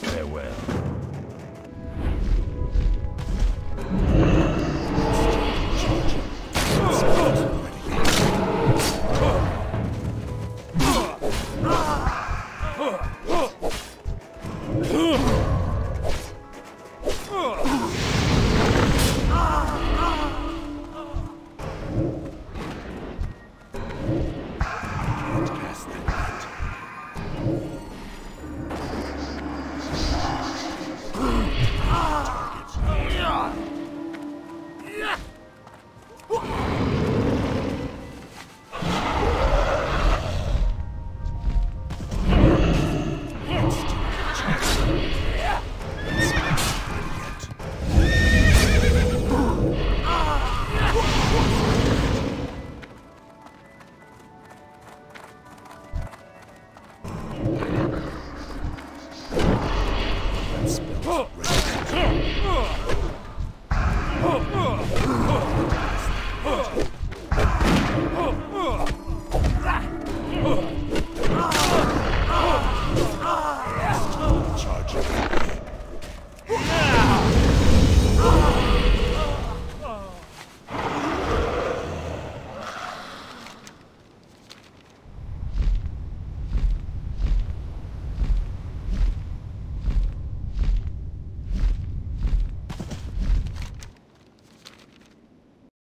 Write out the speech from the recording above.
Farewell. Oh!